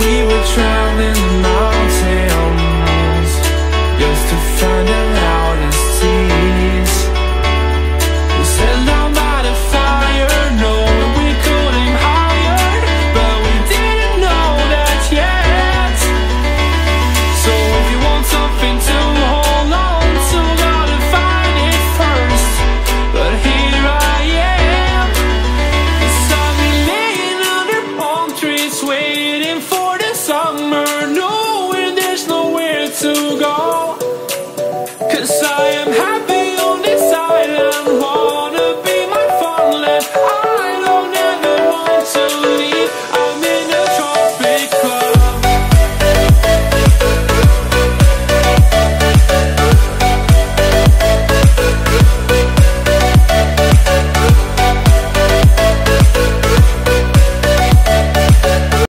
we were traveling the night.